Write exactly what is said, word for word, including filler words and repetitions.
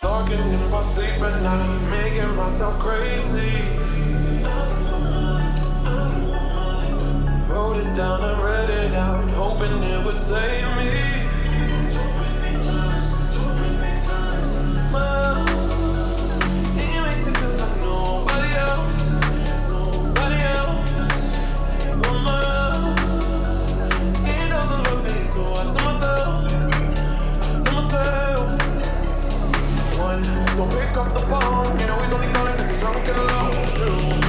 Talking in my sleep at night, making myself crazy. Out of my mind, out of my mind. Wrote it down and read it out, hoping it would save me. Too many times, too many times. My, he makes it feel like nobody else, nobody else. But my love, he doesn't love me, so I tell myself, I tell myself. Don't pick up the phone, you know he's only calling 'cause he's drunk and alone.